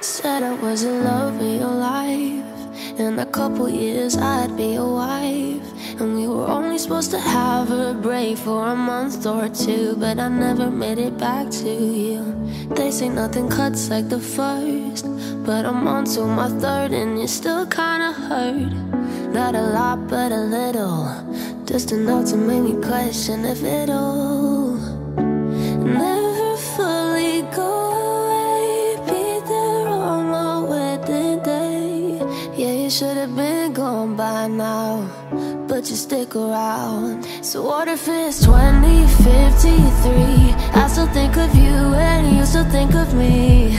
Said I was in love with your life. In a couple years I'd be your wife. And we were only supposed to have a break for a month or two, but I never made it back to you. They say nothing cuts like the first, but I'm on to my third and you still kinda hurt. Not a lot, but a little, just enough to make me question if it'll never fully go away. Be there on my wedding day. Yeah, you should have been gone by now, but you stick around. So what if it's 2053? I still think of you and you still think of me.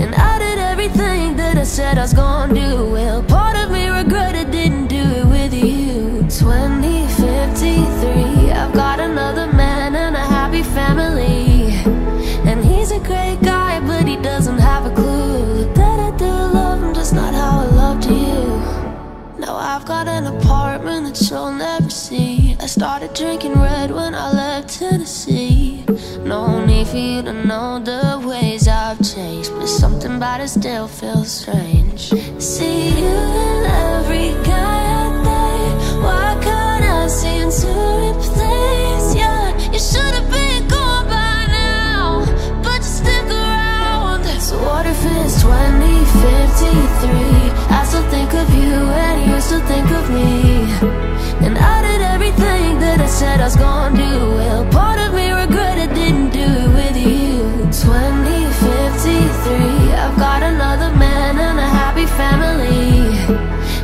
And I did everything that I said I was gonna do. Well, part of me regretted I didn't do it with you. 2053, I've got another man and a happy family. And he's a great guy, but he doesn't have a clue that I do love him, just not how I loved you. Now I've got an apartment that you'll never see. I started drinking red when I left Tennessee. No need for you to know the ways I've changed, but something about it still feels strange. See you in every guy I date. Why can't I seem to replace you? You should have been gone by now, but you stick around. So what if it's 2053? I still think of you and you still think of me. And I did everything that I said I was gonna do. Well, part of me regretted didn't do it with you. 2053, I've got another man and a happy family.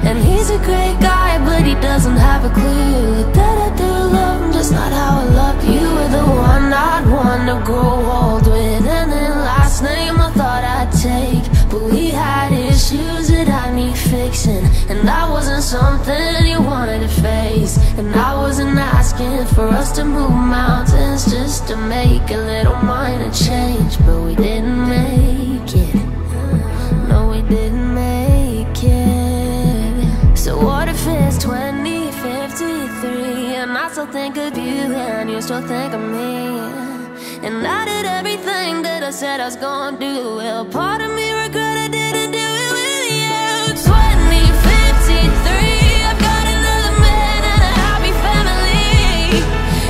And he's a great guy, but he doesn't have a clue that I do love him, just not how I loved you. You were the one I'd want to grow old with, and then last name I thought I'd take. But we had issues that I need fixing, and that wasn't something you wanted to face. And I wasn't asking for us to move mountains just to make a little minor change, but we didn't make it. No, we didn't make it. So what if it's 2053 and I still think of you and you still think of me? And I did everything that I said I was gonna do. Well, part of me regret I didn't do it with you. 2053, I've got another man and a happy family.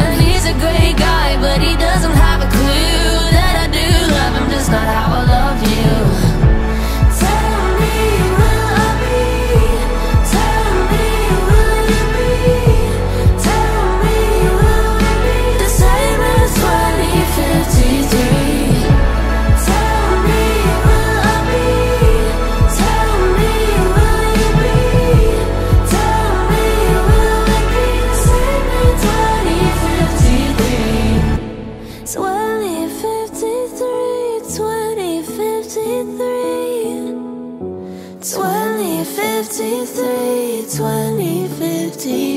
And he's a great guy, but he doesn't have a clue that I do love him, just not how I love you. Three.